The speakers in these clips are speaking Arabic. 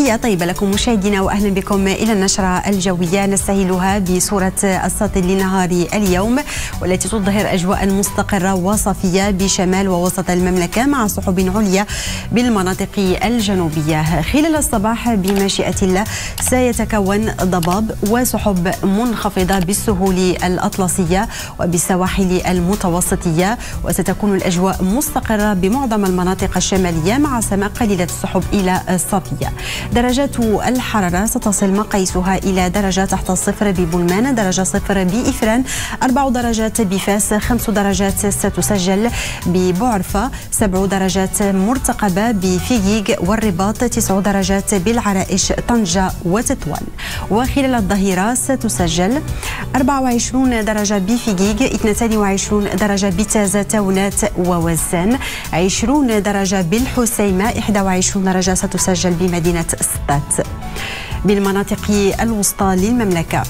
تحية طيبة لكم مشاهدينا وأهلا بكم إلى النشرة الجوية نستهلها بصورة السطل لنهار اليوم والتي تظهر أجواء مستقرة وصفية بشمال ووسط المملكة مع سحب عليا بالمناطق الجنوبية. خلال الصباح بمشيئة الله سيتكون ضباب وسحب منخفضة بالسهول الأطلسية وبالسواحل المتوسطية، وستكون الأجواء مستقرة بمعظم المناطق الشمالية مع سماء قليلة السحب إلى الصافية. درجات الحرارة ستصل مقاييسها إلى درجة تحت الصفر ببلمان، درجة صفر بإفران، 4 درجات بفاس، 5 درجات ستسجل ببعرفة، 7 درجات مرتقبة بفييق والرباط، 9 درجات بالعرائش، طنجة وتطوان. وخلال الظهيرة ستسجل 24 درجة بفييق، 22 درجة بتازة تاونات ووزان، 20 درجة بالحسيمة، 21 درجة ستسجل بمدينة سطات. بالمناطق الوسطى للمملكة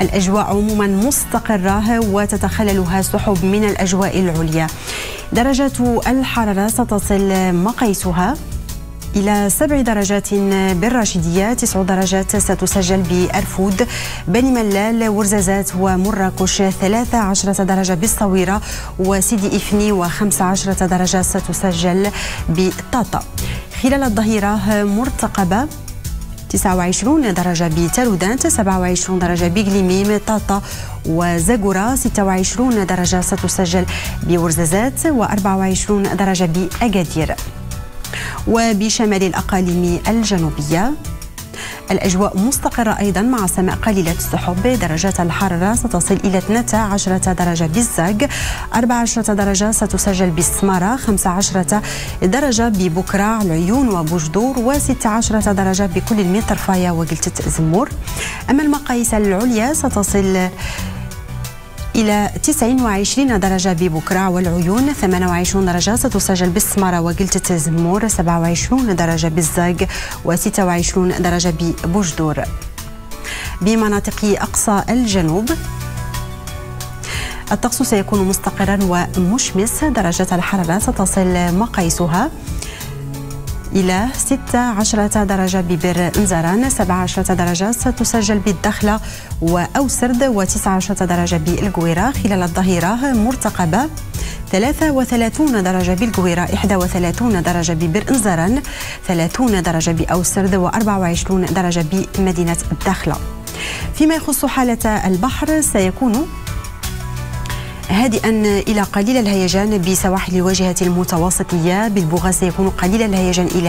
الأجواء عموما مستقرة وتتخللها سحب من الأجواء العليا. درجة الحرارة ستصل مقاييسها إلى 7 درجات بالراشدية، 9 درجات ستسجل بأرفود، بني ملال، ورزازات ومراكش، 13 درجة بالصويرة وسيدي إفني، و15 درجة ستسجل بطاطا. خلال الظهيرة مرتقبة 29 درجة بتالودانت، 27 درجة بقليميم، طاطا وزاكورا، 26 درجة ستسجل بورزازات، و24 درجة بأكادير. وبشمال الأقاليم الجنوبية الأجواء مستقرة أيضا مع سماء قليلة السحب، درجات الحرارة ستصل إلى 12 درجة بالزاك، 14 درجة ستسجل بالسمارة، 15 درجة ببكرة، العيون وبوجدور، و16 درجة بكل المطرفاية وقلتة زمور. أما المقاييس العليا ستصل إلى 29 درجة ببكرة والعيون، 28 درجة ستسجل بالسمارة وقلتة زمور، 27 درجة بالزاق، و26 درجة ببوجدور. بمناطق أقصى الجنوب الطقس سيكون مستقرا ومشمس، درجة الحرارة ستصل مقاييسها إلى 16 درجة ببر انزران، 17 درجة ستسجل بالدخلة وأوسرد، و19 درجة بالقويرة. خلال الظهيرة مرتقبة 33 درجة بالقويرة، 31 درجة ببر انزران، 30 درجة بأوسرد، و24 درجة بمدينة الدخلة. فيما يخص حالة البحر سيكون هادئا إلى قليل الهيجان بسواحل واجهة المتوسطية، بالبوغا سيكون قليل الهيجان إلى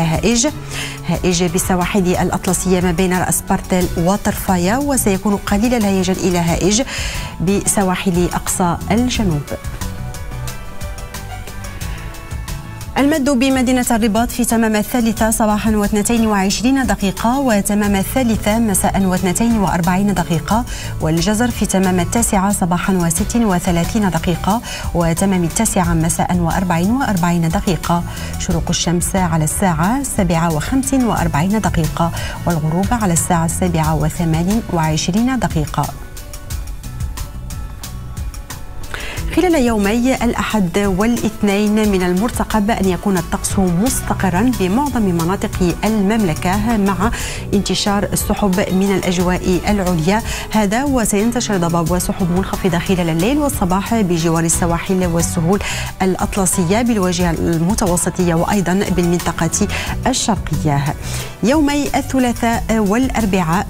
هائج بالسواحل الأطلسية ما بين رأس بارتل وطرفايا، وسيكون قليل الهيجان إلى هائج بسواحل أقصى الجنوب. المد بمدينة الرباط في تمام 1:00 صباحا و22 دقيقة، وتمام 1:00 مساء و42 دقيقة، والجزر في تمام 9:00 صباحا و36 دقيقة، وتمام 9:00 مساء و44 دقيقة. شروق الشمس على الساعة 7:45 والغروب على الساعة 7:28. خلال يومي الأحد والاثنين من المرتقب أن يكون الطقس مستقرا بمعظم مناطق المملكة مع انتشار السحب من الأجواء العليا، هذا وسينتشر ضباب وسحب منخفضة خلال الليل والصباح بجوار السواحل والسهول الأطلسية بالواجهة المتوسطية وأيضا بالمنطقة الشرقية. يومي الثلاثاء والأربعاء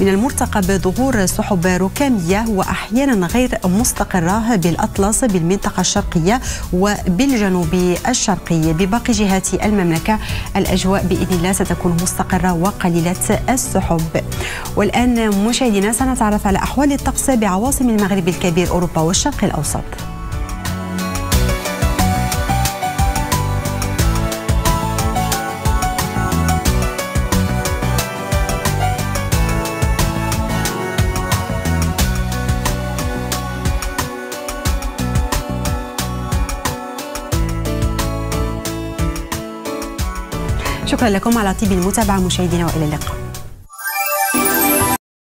من المرتقب ظهور سحب ركامية وأحيانا غير مستقرة بالأطلس، بالمنطقة الشرقية وبالجنوب الشرقي. بباقي جهات المملكة الأجواء بإذن الله ستكون مستقرة وقليلة السحب. والآن مشاهدينا سنتعرف على أحوال الطقس بعواصم المغرب الكبير، أوروبا والشرق الأوسط. شكرا لكم على طيب المتابعة مشاهدينا، وإلى اللقاء.